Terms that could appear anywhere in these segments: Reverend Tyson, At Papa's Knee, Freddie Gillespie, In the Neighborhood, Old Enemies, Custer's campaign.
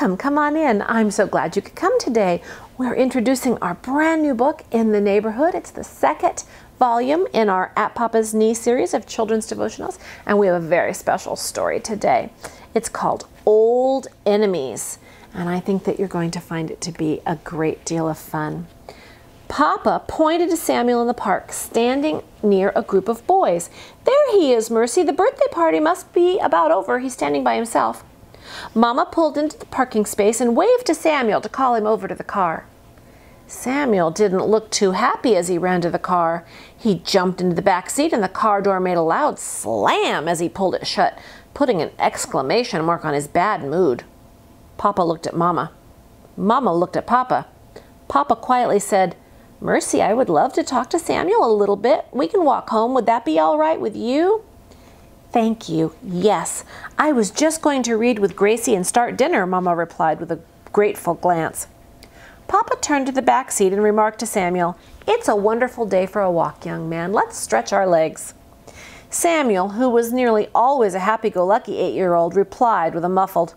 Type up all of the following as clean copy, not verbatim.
welcome. Come on in. I'm so glad you could come today. We're introducing our brand new book, In the Neighborhood. It's the second volume in our At Papa's Knee series of children's devotionals, and we have a very special story today. It's called Old Enemies, and I think that you're going to find it to be a great deal of fun. Papa pointed to Samuel in the park, standing near a group of boys. "There he is, Mercy. The birthday party must be about over. He's standing by himself." Mama pulled into the parking space and waved to Samuel to call him over to the car. Samuel didn't look too happy as he ran to the car. He jumped into the back seat and the car door made a loud slam as he pulled it shut, putting an exclamation mark on his bad mood. Papa looked at Mama. Mama looked at Papa. Papa quietly said, "Mercy, I would love to talk to Samuel a little bit. We can walk home. Would that be all right with you?" "Thank you. Yes, I was just going to read with Gracie and start dinner," Mama replied with a grateful glance. Papa turned to the back seat and remarked to Samuel, "It's a wonderful day for a walk, young man. Let's stretch our legs." Samuel, who was nearly always a happy-go-lucky 8-year-old, replied with a muffled,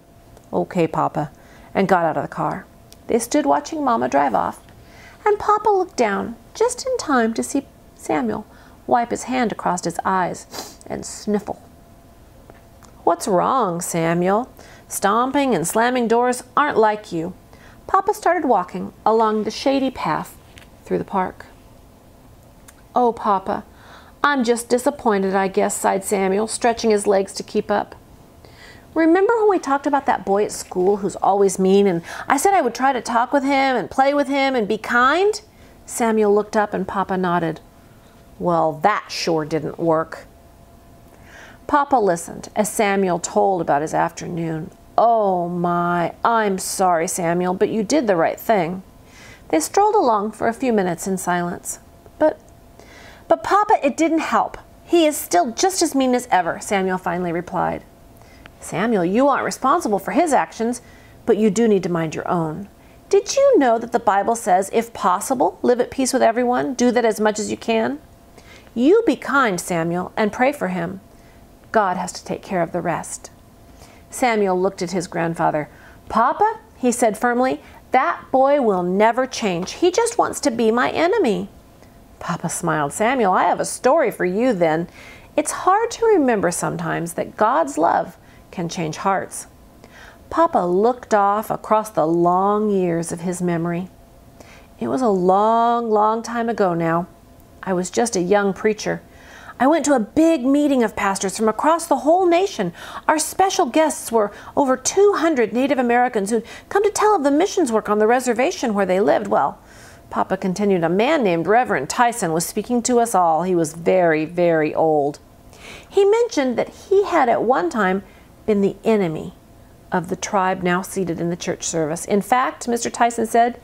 "Okay, Papa," and got out of the car. They stood watching Mama drive off. And Papa looked down just in time to see Samuel wipe his hand across his eyes and sniffle. "What's wrong, Samuel? Stomping and slamming doors aren't like you." Papa started walking along the shady path through the park. "Oh, Papa, I'm just disappointed, I guess," sighed Samuel, stretching his legs to keep up. "Remember when we talked about that boy at school who's always mean, and I said I would try to talk with him and play with him and be kind?" Samuel looked up and Papa nodded. "Well, that sure didn't work." Papa listened as Samuel told about his afternoon. "Oh my, I'm sorry, Samuel, but you did the right thing." They strolled along for a few minutes in silence. But Papa, it didn't help. He is still just as mean as ever," Samuel finally replied. "Samuel, you aren't responsible for his actions, but you do need to mind your own. Did you know that the Bible says, if possible, live at peace with everyone, do that as much as you can? You be kind, Samuel, and pray for him. God has to take care of the rest." Samuel looked at his grandfather. "Papa," he said firmly, "that boy will never change. He just wants to be my enemy." Papa smiled. "Samuel, I have a story for you then. It's hard to remember sometimes that God's love can change hearts." Papa looked off across the long years of his memory. "It was a long, long time ago now. I was just a young preacher. I went to a big meeting of pastors from across the whole nation. Our special guests were over 200 Native Americans who'd come to tell of the missions work on the reservation where they lived. Well," Papa continued, "a man named Reverend Tyson was speaking to us all. He was very, very old. He mentioned that he had at one time been the enemy of the tribe now seated in the church service. In fact," Mr. Tyson said,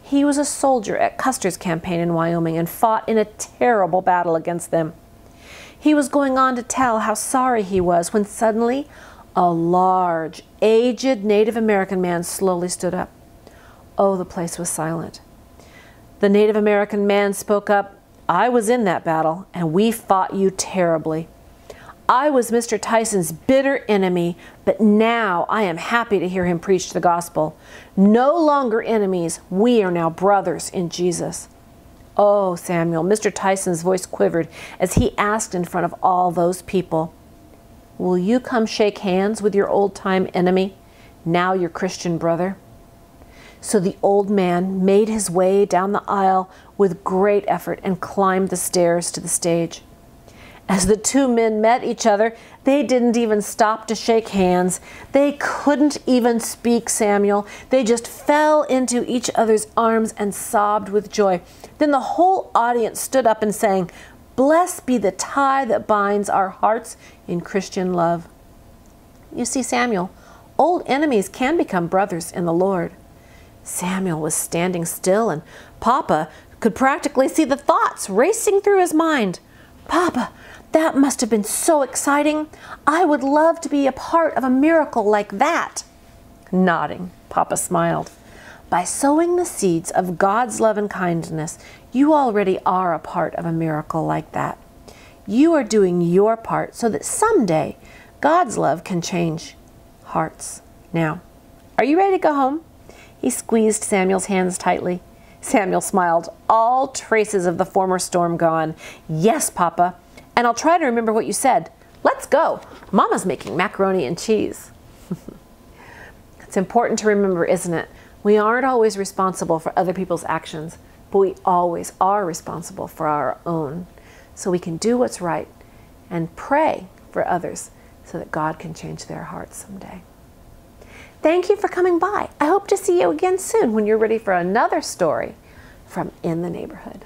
"he was a soldier at Custer's campaign in Wyoming and fought in a terrible battle against them. He was going on to tell how sorry he was when suddenly a large, aged Native American man slowly stood up. Oh, the place was silent. The Native American man spoke up, 'I was in that battle, and we fought you terribly. I was Mr. Tyson's bitter enemy, but now I am happy to hear him preach the gospel. No longer enemies, we are now brothers in Jesus.' Oh, Samuel," Mr. Tyson's voice quivered as he asked in front of all those people, "will you come shake hands with your old-time enemy, now your Christian brother?" So the old man made his way down the aisle with great effort and climbed the stairs to the stage. As the two men met each other, they didn't even stop to shake hands. They couldn't even speak, Samuel. They just fell into each other's arms and sobbed with joy. Then the whole audience stood up and sang, 'Blessed be the tie that binds our hearts in Christian love.' You see, Samuel, old enemies can become brothers in the Lord." Samuel was standing still, and Papa could practically see the thoughts racing through his mind. "Papa, that must have been so exciting. I would love to be a part of a miracle like that." Nodding, Papa smiled. "By sowing the seeds of God's love and kindness, you already are a part of a miracle like that. You are doing your part so that someday God's love can change hearts. Now, Are you ready to go home? He squeezed Samuel's hands tightly. Samuel smiled, all traces of the former storm gone. Yes, Papa, and I'll try to remember what you said. Let's go. Mama's making macaroni and cheese. It's important to remember, isn't it? We aren't always responsible for other people's actions, but we always are responsible for our own. So we can do what's right and pray for others so that God can change their hearts someday. Thank you for coming by. I hope to see you again soon when you're ready for another story from In the Neighborhood.